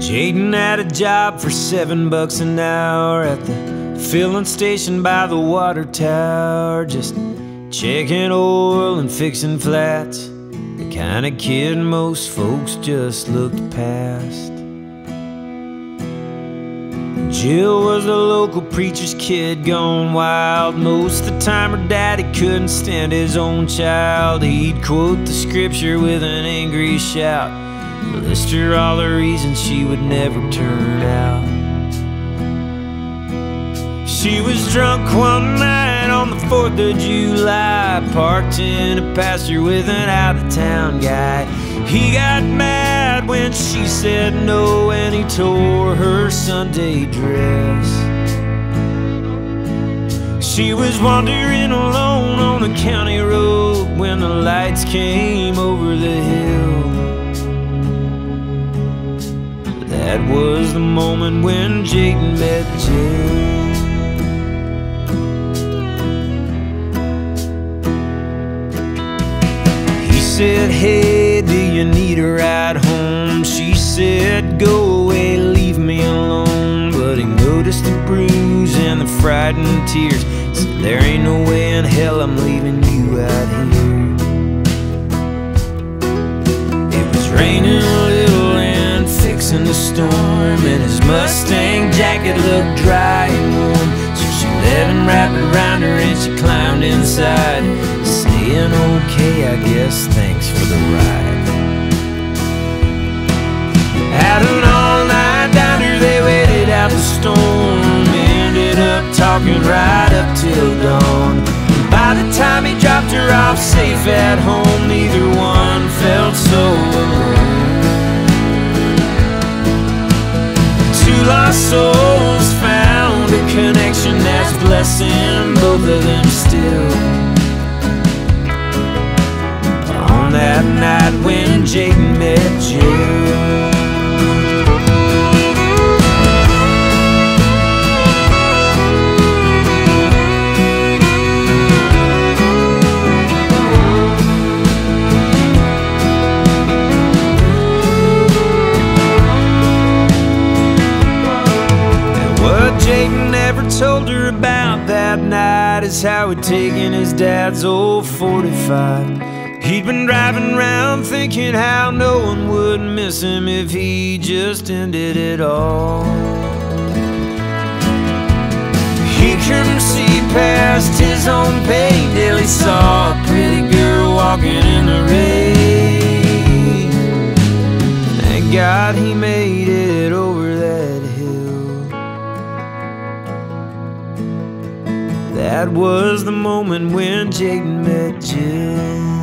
Jayton had a job for $7 an hour at the filling station by the water tower, just checking oil and fixing flats, the kind of kid most folks just looked past. Jill was the local preacher's kid gone wild. Most of the time her daddy couldn't stand his own child. He'd quote the scripture with an angry shout, list her all the reasons she would never turn out. She was drunk one night on the 4th of July, parked in a pasture with an out-of-town guy. He got mad when she said no, and he tore her Sunday dress. She was wandering alone on a county road when the lights came over the hill. That was the moment when Jayton met Jill. He said, "Hey, do you need a ride home?" She said, "Go away, leave me alone." But he noticed the bruise and the frightened tears. He said, "There ain't no way in hell I'm leaving you out here." It was raining a little and fixing the storm, and his Mustang jacket looked dry and warm. So she let him wrap it around her and she climbed inside. "Staying okay, I guess, thanks for the ride." At an all-night diner they waited out the storm, ended up talking right up till dawn. By the time he dropped her off safe at home, neither one felt so alone. Two lost souls found a connection that's blessing both of them still. That night when Jayton met Jill. And what Jayton never told her about that night is how he'd taken his dad's old 45. He'd been driving round thinking how no one would miss him if he just ended it all. He couldn't see past his own pain till he saw a pretty girl walking in the rain. Thank God he made it over that hill. That was the moment when Jayton met Jill.